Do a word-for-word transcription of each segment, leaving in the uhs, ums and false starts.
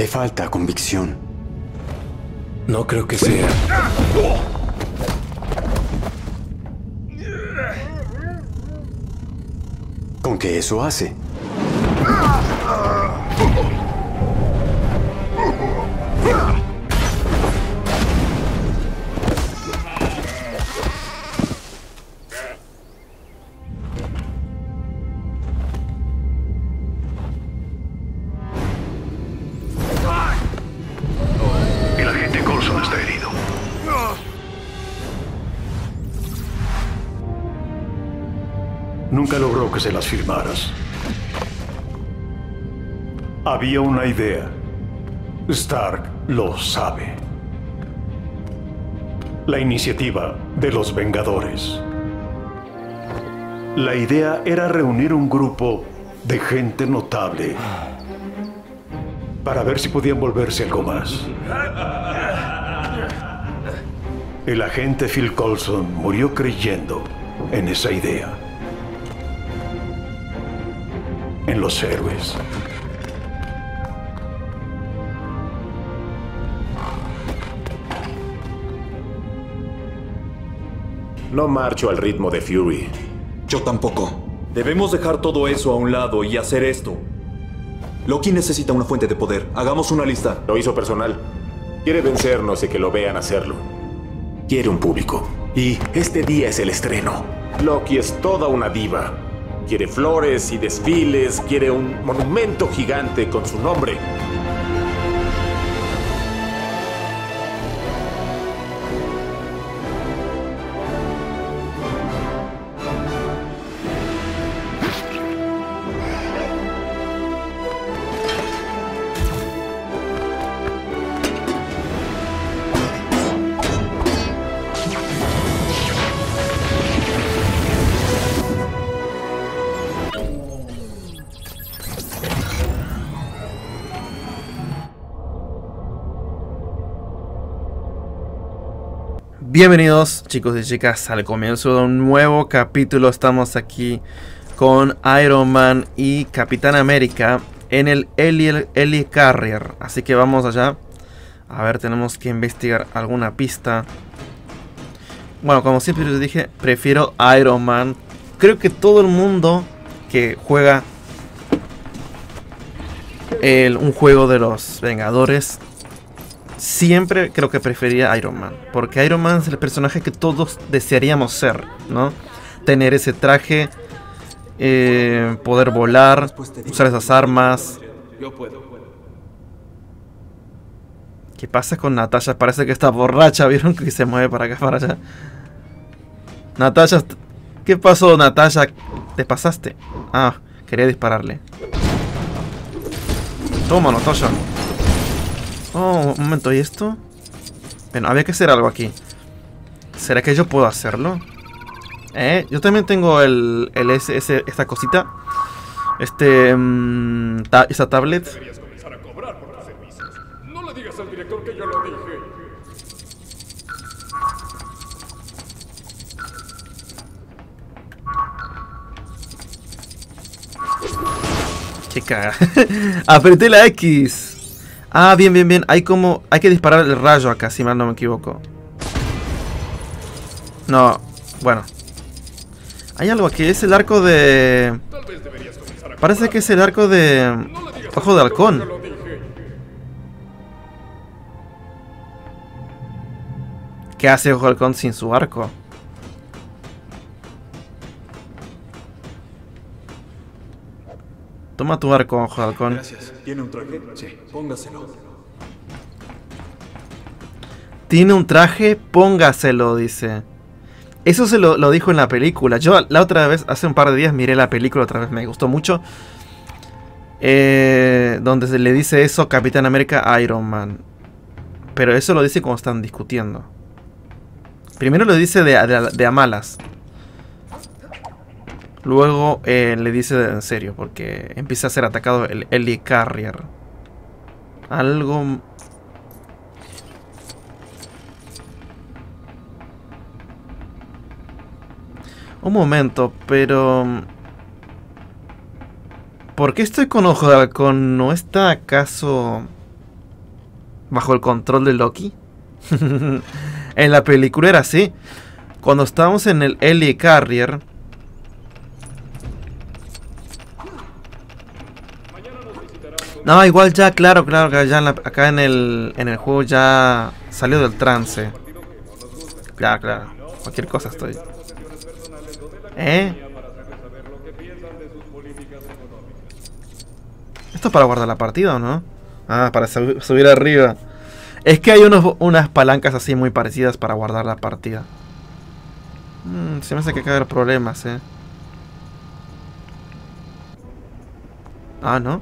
Le falta convicción. No creo que sea. ¿Con qué eso hace? Nunca logró que se las firmaras. Había una idea. Stark lo sabe. La iniciativa de los Vengadores. La idea era reunir un grupo de gente notable para ver si podían volverse algo más. El agente Phil Coulson murió creyendo en esa idea. En los héroes. No marcho al ritmo de Fury. Yo tampoco. Debemos dejar todo eso a un lado y hacer esto. Loki necesita una fuente de poder. Hagamos una lista. Lo hizo personal. Quiere vencernos y que lo vean hacerlo. Quiere un público. Y este día es el estreno. Loki es toda una diva. Quiere flores y desfiles, quiere un monumento gigante con su nombre. Bienvenidos chicos y chicas al comienzo de un nuevo capítulo. Estamos aquí con Iron Man y Capitán América en el Helicarrier. Así que vamos allá. A ver, tenemos que investigar alguna pista. Bueno, como siempre les dije, prefiero Iron Man. Creo que todo el mundo que juega el, un juego de los Vengadores siempre creo que prefería Iron Man, porque Iron Man es el personaje que todos desearíamos ser, ¿no? Tener ese traje, eh, poder volar, usar esas armas. ¿Qué pasa con Natasha? Parece que está borracha, ¿vieron? Que se mueve para acá, para allá. Natasha, ¿qué pasó, Natasha? ¿Te pasaste? Ah, quería dispararle. Toma, Natasha. Oh, un momento, ¿y esto? Bueno, había que hacer algo aquí. ¿Será que yo puedo hacerlo? Eh, yo también tengo el, el ese, ese, esta cosita. Este, mmm, ta, esta tablet. Deberías comenzar a cobrar por tus servicios. No le digas al director que yo lo dije. Chica, apreté la X. Ah, bien, bien, bien. Hay como... Hay que disparar el rayo acá, si mal no me equivoco. No. Bueno. Hay algo aquí. Es el arco de... Parece que es el arco de... Ojo de Halcón. ¿Qué hace Ojo de Halcón sin su arco? Toma tu arco, Ojo de Halcón. Gracias. ¿Tiene un traje? Sí. Póngaselo. Tiene un traje, póngaselo, dice. Eso se lo, lo dijo en la película. Yo la otra vez, hace un par de días, miré la película otra vez. Me gustó mucho. Eh, donde se le dice eso Capitán América a Iron Man. Pero eso lo dice cuando están discutiendo. Primero lo dice de, de, de a malas. Luego eh, le dice en serio, porque empieza a ser atacado el Helicarrier. Algo... Un momento, pero... ¿Por qué estoy con Ojo de Halcón? ¿No está acaso bajo el control de Loki. En la película era así. Cuando estábamos en el Helicarrier, no, igual ya, claro, claro, ya en la, acá en el, en el juego ya salió del trance. Claro, claro, cualquier cosa estoy. ¿Eh? ¿Esto es para guardar la partida o no? Ah, para sub subir arriba. Es que hay unos, unas palancas así muy parecidas para guardar la partida. Mm, se me hace que acá hay problemas, eh. Ah, ¿no?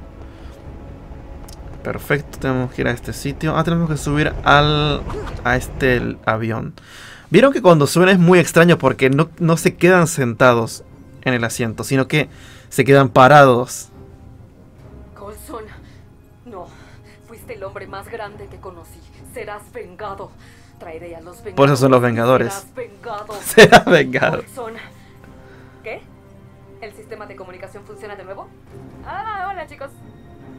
Perfecto, tenemos que ir a este sitio. Ah, tenemos que subir al a este el avión. Vieron que cuando suben es muy extraño porque no, no se quedan sentados en el asiento, sino que se quedan parados. Coulson, no, fuiste el hombre más grande que conocí. Serás vengado. Traeré a los vengadores. Por eso son los vengadores. Serás vengado. Serás vengado. Coulson. ¿Qué? ¿El sistema de comunicación funciona de nuevo? Ah, hola chicos.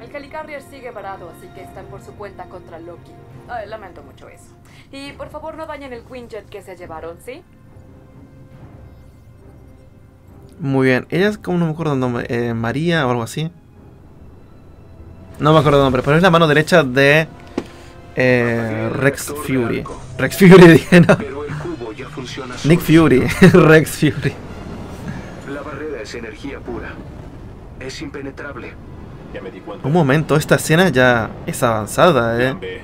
El Helicarrier sigue parado, así que están por su cuenta contra Loki. Ay, lamento mucho eso. Y por favor no dañen el Quinjet que se llevaron, ¿sí? Muy bien. Ella es como, no me acuerdo el nombre, eh, María o algo así. No me acuerdo el nombre, pero es la mano derecha de eh, Rex Fury. Rex Fury, dije, ¿no? Pero el cubo ya funciona solo. Nick Fury, Rex Fury. La barrera es energía pura. Es impenetrable. Ya me di cuenta. Un momento, esta escena ya es avanzada, eh.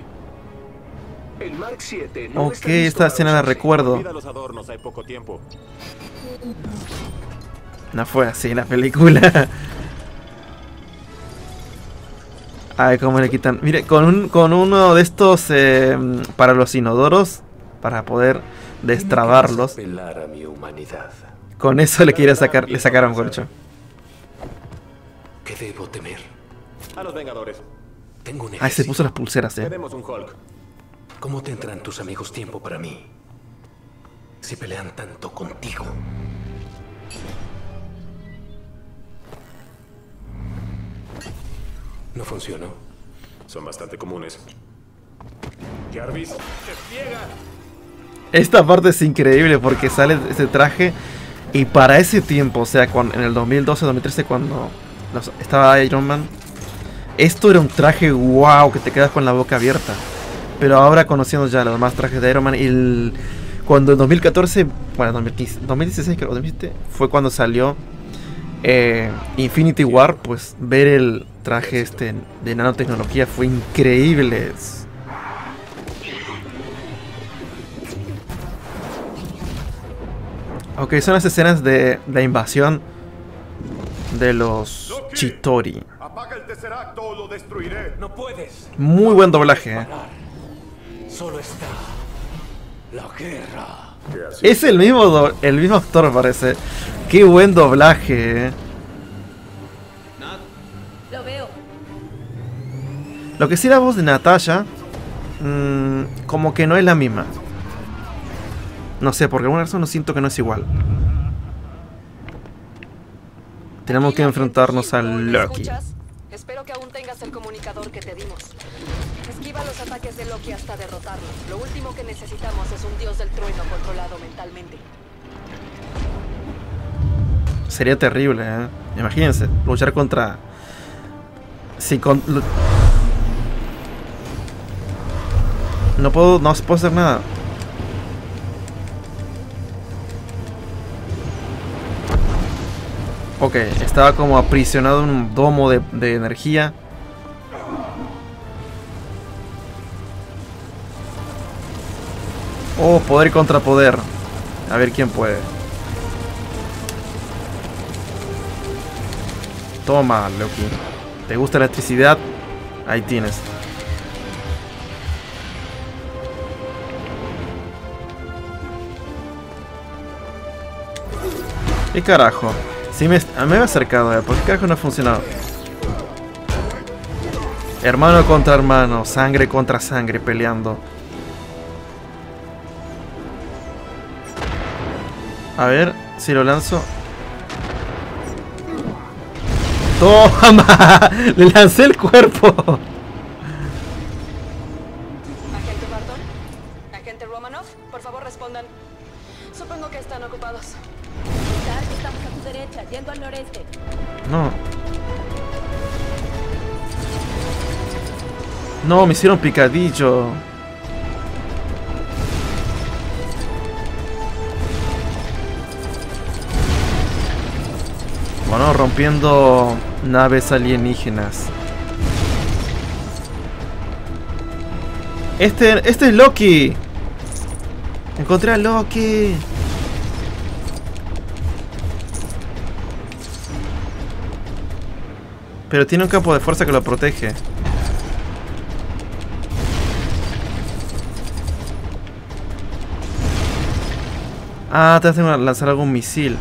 El Mark siete no ok, esta escena la recuerdo. Adornos, hay poco tiempo. No fue así la película. Ay, cómo le quitan. Mire, con, un, con uno de estos eh, para los inodoros, para poder destrabarlos. Con eso le quiere sacar, le sacaron corcho. ¿Qué debo temer? A los Vengadores. Tengo un ejército. Ay, se puso las pulseras, eh. Tenemos un Hulk. ¿Cómo tendrán tus amigos tiempo para mí? Si pelean tanto contigo. No funcionó. Son bastante comunes. Jarvis, despliega. Esta parte es increíble porque sale ese traje. Y para ese tiempo, o sea, cuando, en el dos mil doce, dos mil trece, cuando los, estaba Iron Man, esto era un traje wow, que te quedas con la boca abierta. Pero ahora conociendo ya los demás trajes de Iron Man, el, cuando en dos mil catorce, bueno, dos mil quince, dos mil dieciséis creo, dos mil diecisiete, fue cuando salió eh, Infinity War, pues ver el traje este de nanotecnología fue increíble. Ok, son las escenas de la invasión de los Chitouri. Muy buen doblaje, ¿eh? Es el mismo, el mismo actor parece. Qué buen doblaje, ¿eh? Lo que sí, la voz de Natasha mmm, como que no es la misma. No sé, por alguna razón no siento que no es igual. Tenemos que enfrentarnos al Loki. Espero que aún tengas el comunicador que te dimos. Esquiva los ataques de Loki hasta derrotarlo. Lo último que necesitamos es un dios del trueno controlado mentalmente. Sería terrible, ¿eh? Imagínense, luchar contra... Si con... No puedo, no puedo hacer nada. Ok, estaba como aprisionado en un domo de, de energía. Oh, poder contra poder. A ver quién puede. Toma, Loki. ¿Te gusta la electricidad? Ahí tienes. ¿Qué carajo? Sí, me, a mí me he acercado, ¿eh? ¿Por qué carajo no ha funcionado? Hermano contra hermano, sangre contra sangre, peleando. A ver si lo lanzo. ¡Toma! ¡Le lancé el cuerpo! están ocupados. Stark, estamos a tu derecha, yendo al noreste. No. No, me hicieron picadillo. Bueno, rompiendo naves alienígenas. Este, este es Loki. Encontré a Loki. Pero tiene un campo de fuerza que lo protege. Ah, te hacen lanzar algún misil.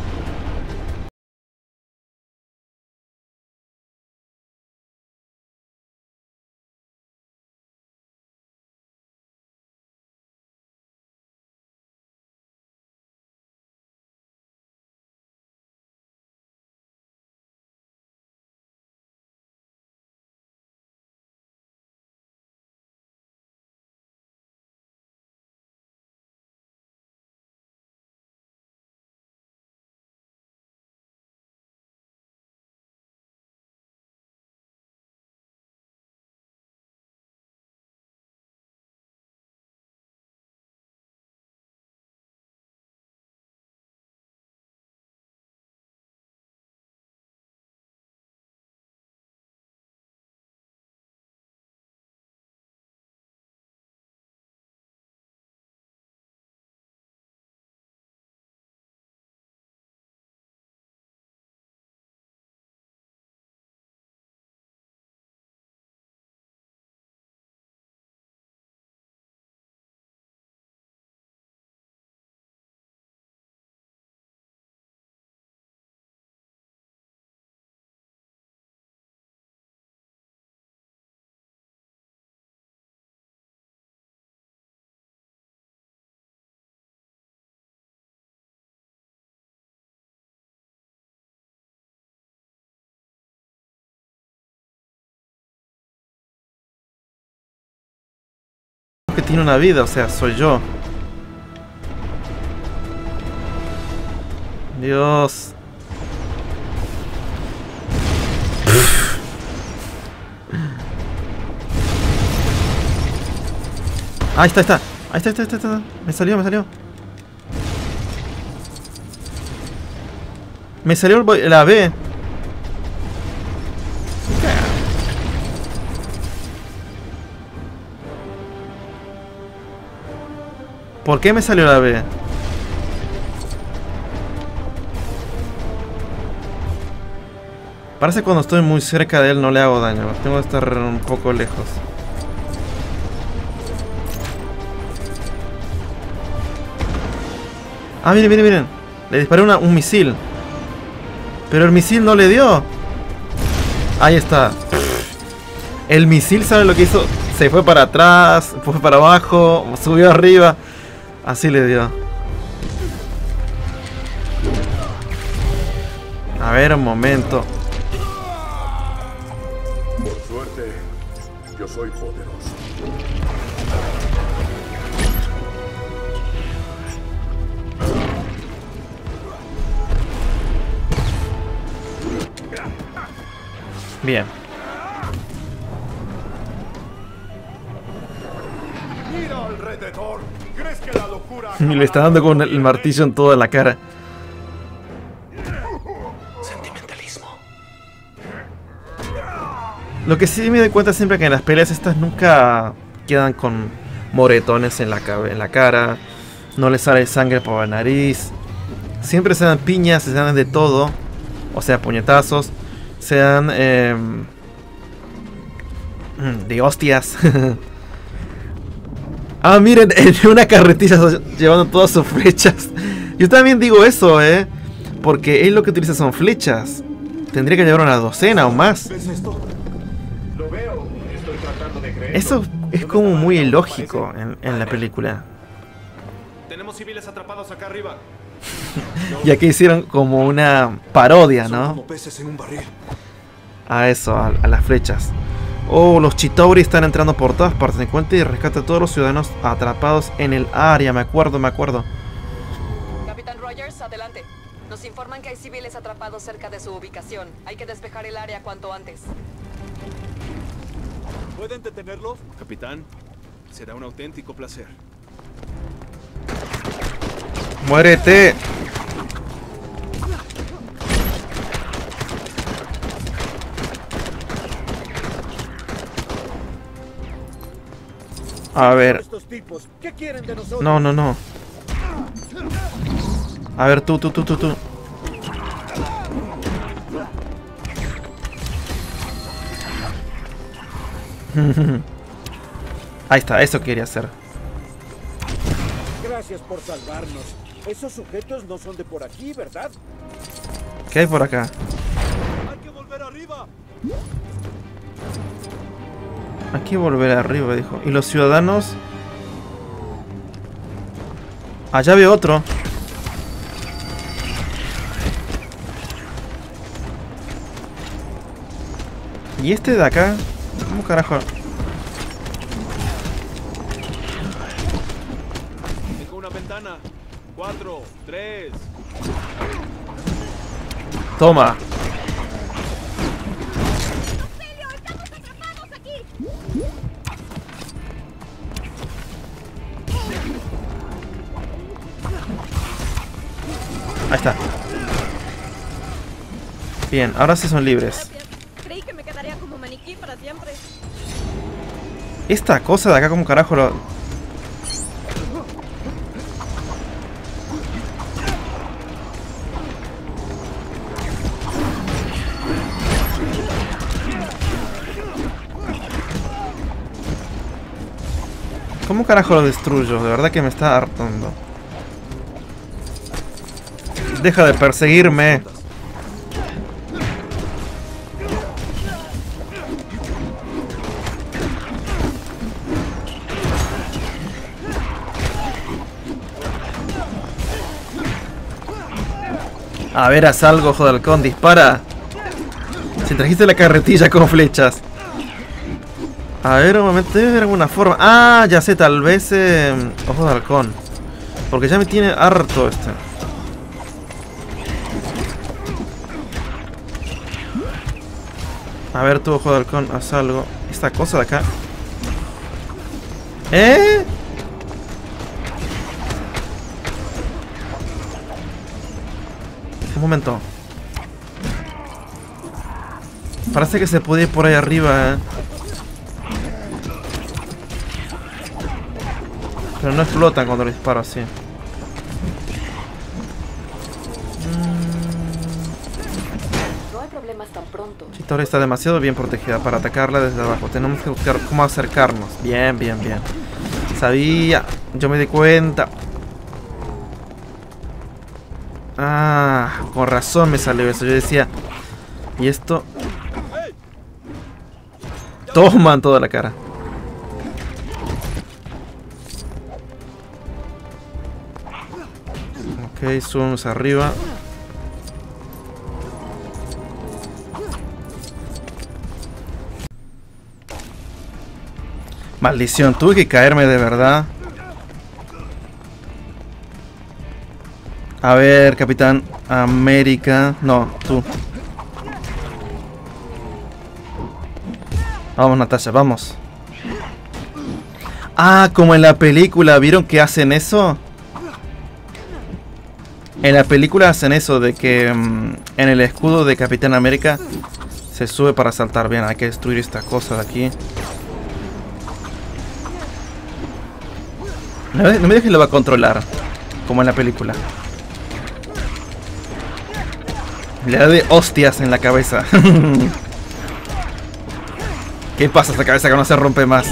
Que tiene una vida, o sea, soy yo. Dios. Pff. Ahí está, está. Ahí está, está, está, está. Me salió, me salió. Me salió el, la B. ¿Por qué me salió la B? Parece que cuando estoy muy cerca de él no le hago daño. Tengo que estar un poco lejos. Ah, miren, miren, miren. Le disparé una, un misil. Pero el misil no le dio. Ahí está. El misil, ¿sabe lo que hizo? Se fue para atrás, fue para abajo, subió arriba. Así le dio. A ver, un momento. Por suerte, yo soy poderoso. Bien. Mira alrededor. ¿Crees que la locura? Y le está dando con el martillo en toda la cara. Sentimentalismo. Lo que sí me doy cuenta siempre que en las peleas estas nunca quedan con moretones en la, en la cara. No les sale sangre por la nariz. Siempre se dan piñas, se dan de todo. O sea, puñetazos. Se dan eh, de hostias. Ah, miren, en una carretilla llevando todas sus flechas. Yo también digo eso, eh. Porque él lo que utiliza son flechas. Tendría que llevar una docena o más. Eso es como muy ilógico en, en la película. Tenemos civiles atrapados acá arriba. Y aquí hicieron como una parodia, ¿no? A eso, a, a las flechas. Oh, los Chitauri están entrando por todas partes. Encuentra y rescata a todos los ciudadanos atrapados en el área. Me acuerdo, me acuerdo. Capitán Rogers, adelante. Nos informan que hay civiles atrapados cerca de su ubicación. Hay que despejar el área cuanto antes. ¿Pueden detenerlo? Capitán, será un auténtico placer. ¡Muérete! A ver... No, no, no. A ver, tú, tú, tú, tú, tú. Ahí está, eso quería hacer. Gracias por salvarnos. Esos sujetos no son de por aquí, ¿verdad? ¿Qué hay por acá? Hay que volver arriba. Hay que volver arriba, dijo. ¿Y los ciudadanos? Allá veo otro. ¿Y este de acá? ¿Cómo carajo? Tengo una ventana. Cuatro, tres. Toma. ¡Auxilio! ¡Estamos atrapados aquí! Ahí está. Bien, ahora sí son libres. Esta cosa de acá, como carajo lo... ¿Cómo carajo lo destruyo? De verdad que me está hartando. Deja de perseguirme. A ver, haz algo, Ojo de Halcón, dispara. Si trajiste la carretilla con flechas. A ver, un momento, debe haber alguna forma. Ah, ya sé, tal vez eh, Ojo de Halcón. Porque ya me tiene harto este. A ver, tú, Ojo de Halcón, haz algo. Esta cosa de acá. ¿Eh? Un momento. Parece que se puede ir por ahí arriba, ¿eh? Pero no explotan cuando lo disparo así. No hay problemas tan pronto. Chitoria está demasiado bien protegida para atacarla desde abajo. Tenemos que buscar cómo acercarnos. Bien, bien, bien. Sabía. Yo me di cuenta. Ah, con razón me salió eso. Yo decía, ¿y esto? Toman toda la cara. Ok, subimos arriba. Maldición, tuve que caerme de verdad. A ver, Capitán América. No, tú. Vamos, Natasha, vamos. Ah, como en la película. ¿Vieron que hacen eso? En la película hacen eso de que mmm, en el escudo de Capitán América se sube para saltar. Bien, hay que destruir esta cosa de aquí. No, no me dejes, lo va a controlar. Como en la película. Le da de hostias en la cabeza. ¿Qué pasa esta cabeza que no se rompe más?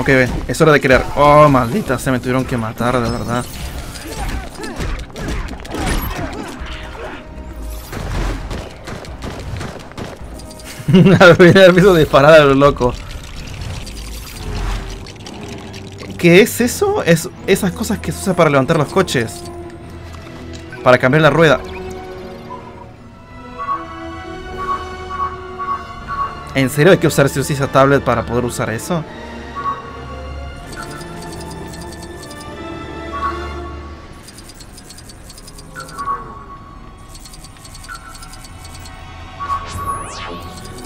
Ok, ven, es hora de crear. Oh, maldita, se me tuvieron que matar, de verdad. Al final me hizo disparar a lo loco. ¿Qué es eso? Es esas cosas que se usan para levantar los coches. Para cambiar la rueda. ¿En serio hay que usar si o si esa tablet para poder usar eso?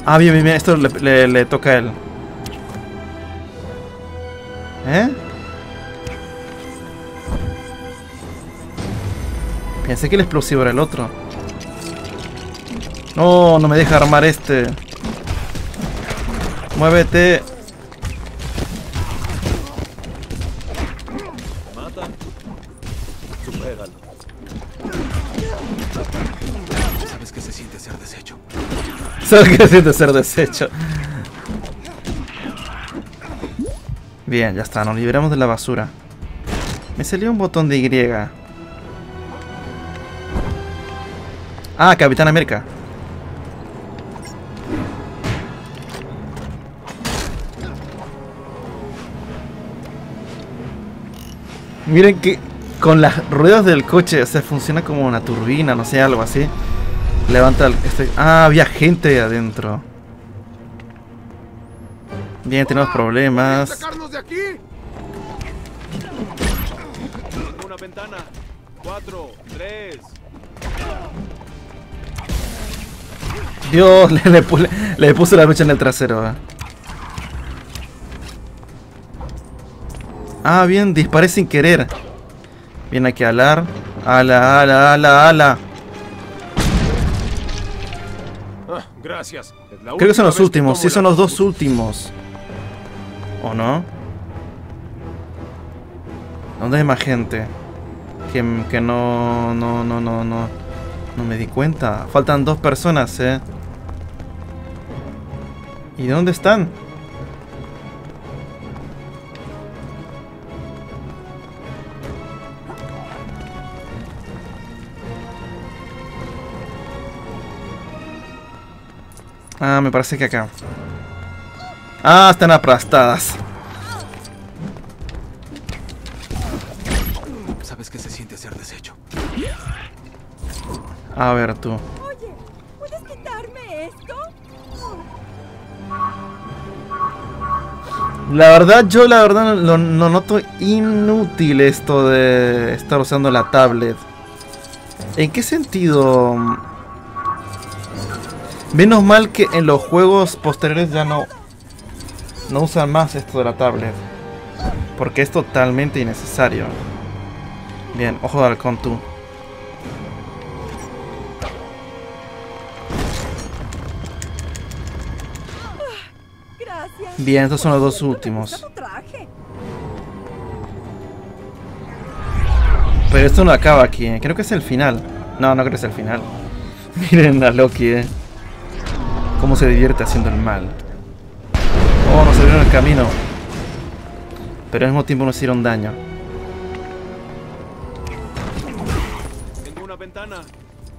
Ah, bien, bien, bien. Esto le, le, le toca a él. ¿Eh? Pensé que el explosivo era el otro. No, no me deja armar este. Muévete. Mata. Supéralo. ¿Sabes qué se siente ser deshecho? ¿Sabes qué se siente ser deshecho? Bien, ya está, nos liberamos de la basura. Me salió un botón de Y. Ah, Capitán América. Miren que con las ruedas del coche, o sea, funciona como una turbina, no sé, algo así. Levanta el... Este, ah, había gente adentro. Bien, tenemos problemas. ¿Pueden sacarnos de aquí? Una ventana. Cuatro, tres. Dios, le, le, le puso la lucha en el trasero. Ah, bien, disparé sin querer. Viene aquí a alar. Ala, ala, ala, ala. Ah, gracias. Creo que son los últimos. Sí, son los dos últimos. ¿O no? ¿Dónde hay más gente? Que, que no, no, no, no, no. No me di cuenta. Faltan dos personas, eh. ¿Y dónde están? Ah, me parece que acá. Ah, están aplastadas. ¿Sabes qué se siente ser deshecho? A ver tú. Oye, ¿puedes quitarme esto? La verdad, yo la verdad lo, lo noto inútil esto de estar usando la tablet. ¿En qué sentido? Menos mal que en los juegos posteriores ya no, no usan más esto de la tablet, porque es totalmente innecesario. Bien, ojo de halcón tú. Bien, estos son los dos últimos. Pero esto no acaba aquí, ¿eh? Creo que es el final. No, no creo que es el final. Miren a Loki, eh. Cómo se divierte haciendo el mal. Oh, nos abrieron el camino. Pero al mismo tiempo nos hicieron daño. Tengo una ventana.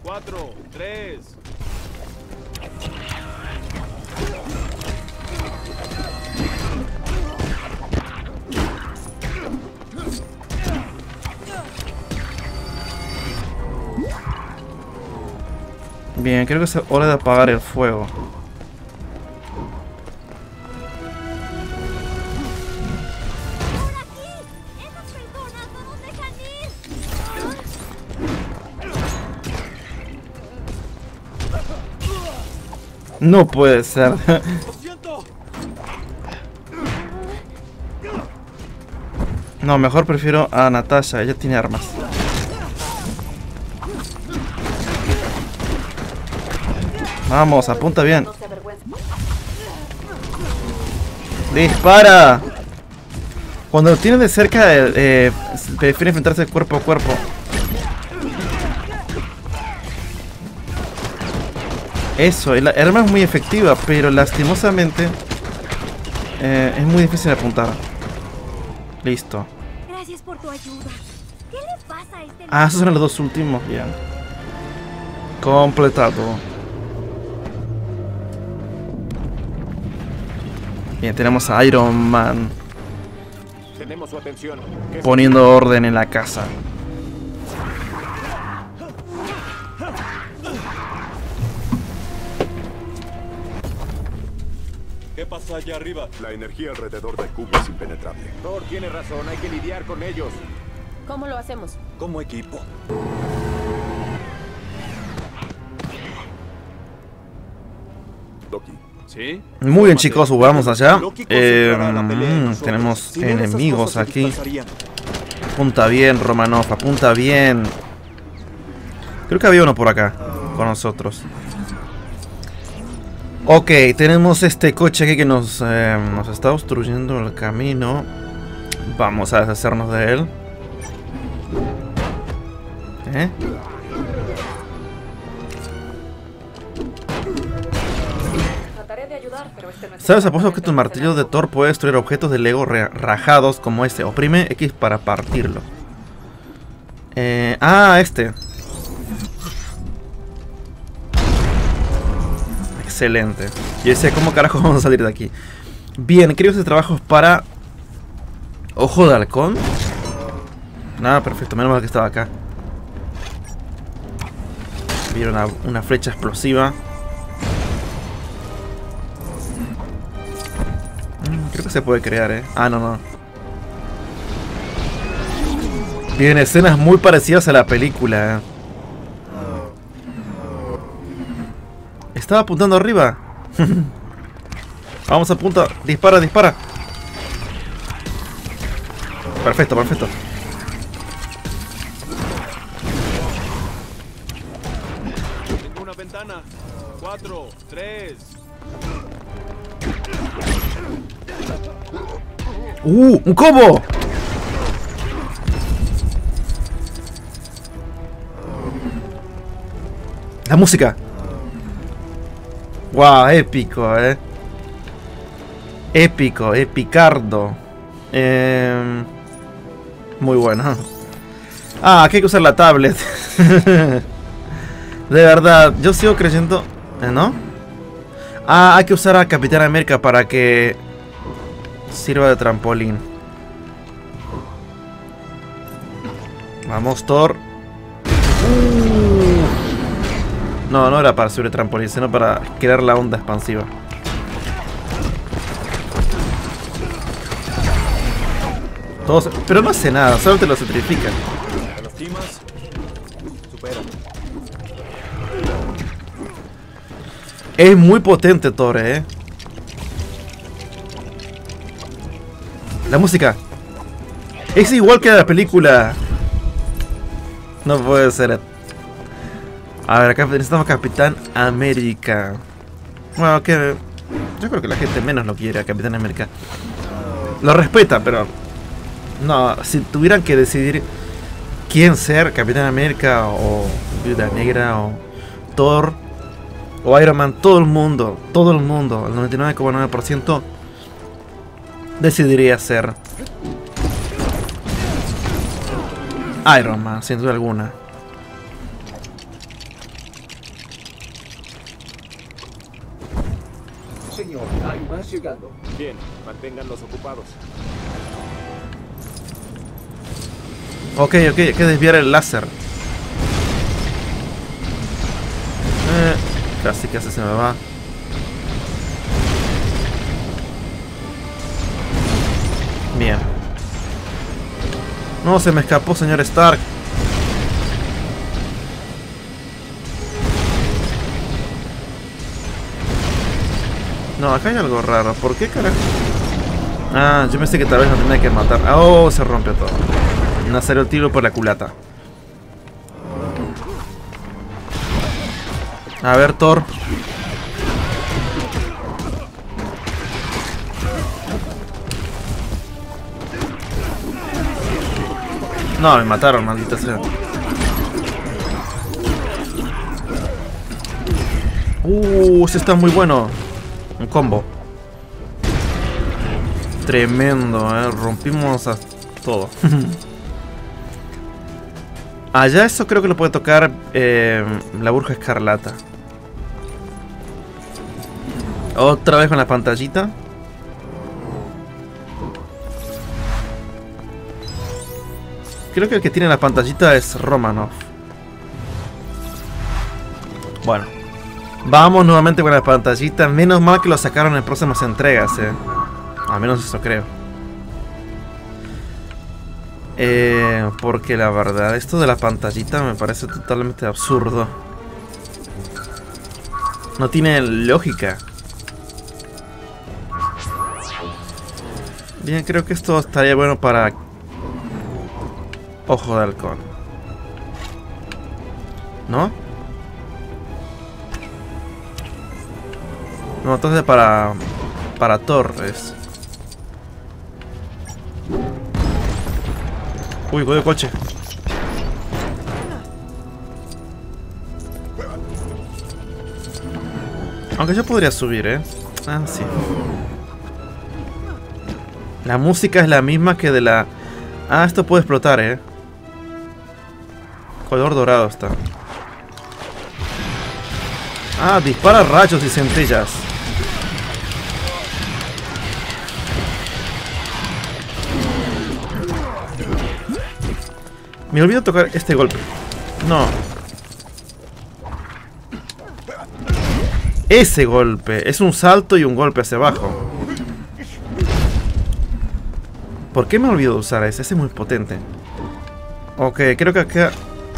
Cuatro, tres. Bien, creo que es hora de apagar el fuego. No puede ser. No, mejor prefiero a Natasha, ella tiene armas. Vamos, apunta bien. ¡Dispara! Cuando lo tienen de cerca, eh, prefieren enfrentarse cuerpo a cuerpo. Eso, el arma es muy efectiva, pero lastimosamente eh, es muy difícil apuntar. Listo. Gracias por tu ayuda. ¿Qué le pasa a este? Ah, esos son los dos últimos. Bien. Completado. Bien, tenemos a Iron Man tenemos su atención. Poniendo orden en la casa. ¿Qué pasa allá arriba? La energía alrededor de Cuba es impenetrable. Thor tiene razón, hay que lidiar con ellos. ¿Cómo lo hacemos? Como equipo. Loki. ¿Sí? Muy bien, chicos, vamos allá. Eh, mmm, tenemos enemigos aquí. Apunta bien, Romanov, apunta bien. Creo que había uno por acá con nosotros. Ok, tenemos este coche aquí que nos, eh, nos está obstruyendo el camino. Vamos a deshacernos de él. ¿Eh? ¿Sabes? Apuesto que tu martillo de Thor puede destruir objetos de Lego rajados como este. Oprime X para partirlo. Eh, ah, este. Excelente. Yo decía, ¿cómo carajo vamos a salir de aquí? Bien, creo que este trabajo es para Ojo de Halcón. Nada, perfecto, menos mal que estaba acá. Vieron una, una flecha explosiva. Creo que se puede crear, eh. Ah, no, no. Bien, escenas muy parecidas a la película. Estaba apuntando arriba. Vamos, apunta. Dispara, dispara. Perfecto, perfecto. Tengo una ventana. Cuatro, tres. ¡Uh! ¡Un combo! La música. ¡Wow! Épico, eh. Épico, epicardo. Eh, muy bueno. Ah, aquí hay que usar la tablet. De verdad, yo sigo creyendo. ¿Eh, no? Ah, hay que usar a Capitán América para que sirva de trampolín. Vamos, Thor. uh. No, no era para subir el trampolín, sino para crear la onda expansiva. Todos, pero no hace nada, solo te lo centrifica. Es muy potente Thor, eh. La música es igual que la película. No puede ser. A ver, acá necesitamos Capitán América. Bueno, que yo creo que la gente menos lo quiere a Capitán América. Lo respeta, pero no, si tuvieran que decidir quién ser, Capitán América o Viuda Negra o Thor o Iron Man, todo el mundo, todo el mundo, el noventa y nueve coma nueve por ciento decidiría ser Iron Man, sin duda alguna. Señor, hay más llegando. Bien, manténganlos ocupados. Ok, ok, hay que desviar el láser. Eh, casi casi se me va. Bien. No, se me escapó, señor Stark. No, acá hay algo raro. ¿Por qué carajo? Ah, yo pensé que tal vez no tenía que matar. Oh, se rompe todo. No salió el tiro por la culata. A ver, Thor. No, me mataron, maldita sea. Uh, ese está muy bueno. Un combo. Tremendo, eh. Rompimos a todo. Allá eso creo que lo puede tocar eh, la Bruja Escarlata. Otra vez con la pantallita. Creo que el que tiene la pantallita es Romanov. Bueno, Vamos nuevamente con las pantallitas. Menos mal que lo sacaron en próximas entregas, eh. Al menos eso creo. Eh, porque la verdad, esto de la pantallita me parece totalmente absurdo. No tiene lógica. Bien, creo que esto estaría bueno para Ojo de Halcón, ¿no? No, entonces para... para Thor es... Uy, voy de coche. Aunque yo podría subir, ¿eh? Ah, sí. La música es la misma que de la... Ah, esto puede explotar, ¿eh? Color dorado está. Ah, dispara rayos y centellas. Me olvidé tocar este golpe. No. Ese golpe. Es un salto y un golpe hacia abajo. ¿Por qué me olvidé de usar ese? Ese es muy potente. Ok, creo que acá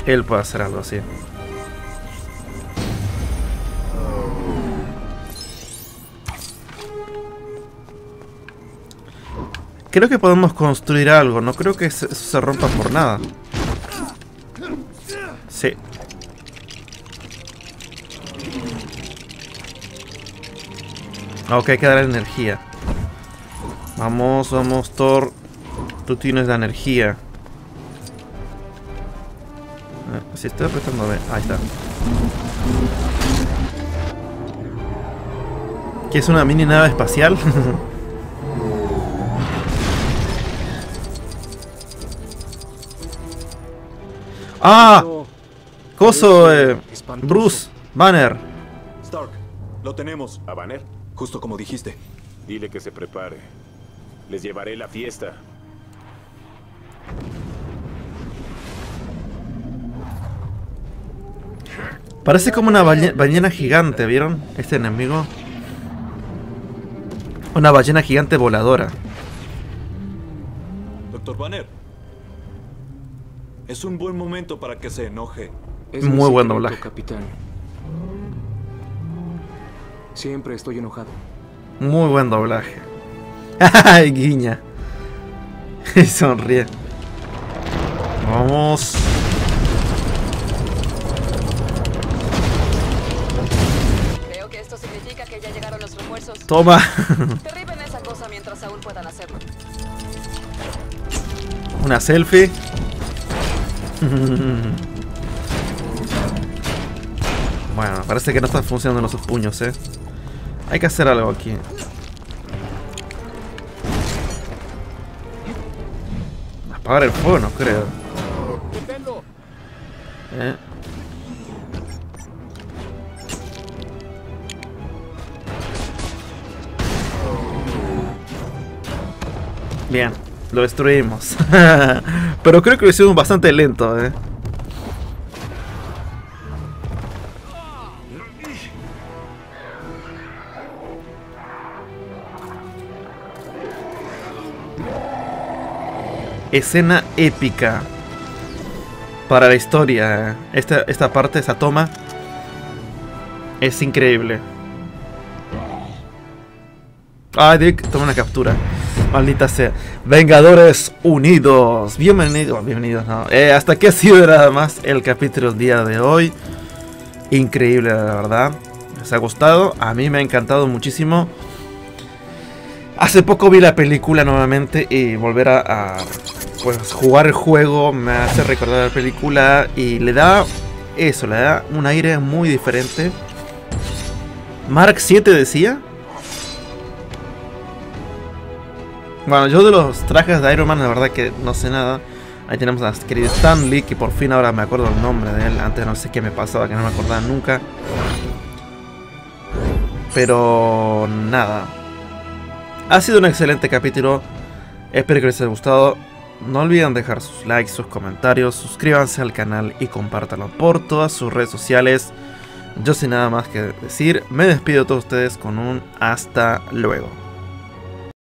él puede hacer algo así. Creo que podemos construir algo. No creo que eso se rompa por nada. Sí. Ok, hay que darle energía. Vamos, vamos, Thor. Tú tienes la energía. Si estoy apretando B. Ahí está. ¿Qué es una mini nave espacial? ¡Ah! Coso, eh, Bruce Banner. Stark, lo tenemos. ¿A Banner? Justo como dijiste. Dile que se prepare. Les llevaré la fiesta. Parece como una balle- ballena gigante, ¿vieron? Este enemigo. Una ballena gigante voladora. Doctor Banner. Es un buen momento para que se enoje. Es muy buen doblaje, capitán. Siempre estoy enojado. Muy buen doblaje. ¡Ay, guiña! Y sonríe. Vamos. Creo que esto significa que ya llegaron los refuerzos. Toma. Derriben esa cosa mientras aún puedan hacerlo. Una selfie. Bueno, parece que no están funcionando los puños, eh. Hay que hacer algo aquí. Apagar el fuego, no creo. ¿Eh? Bien, lo destruimos. Pero creo que lo hicimos bastante lento, eh. Escena épica para la historia, eh. Esta, esta parte, esa toma es increíble. Ah, Dick, toma una captura. Maldita sea. Vengadores unidos. Bienvenidos. Bienvenidos, no. Eh, hasta aquí ha sido nada más el capítulo del día de hoy. Increíble, la verdad. ¿Les ha gustado? A mí me ha encantado muchísimo. Hace poco vi la película nuevamente y volver a, a pues, jugar el juego me hace recordar la película y le da eso, le da un aire muy diferente. Mark siete decía. Bueno, yo de los trajes de Iron Man, la verdad que no sé nada. Ahí tenemos a querido Stan Lee, que por fin ahora me acuerdo el nombre de él. Antes no sé qué me pasaba, que no me acordaba nunca. Pero nada. Ha sido un excelente capítulo. Espero que les haya gustado. No olviden dejar sus likes, sus comentarios. Suscríbanse al canal y compártanlo por todas sus redes sociales. Yo sin nada más que decir, me despido de todos ustedes con un hasta luego.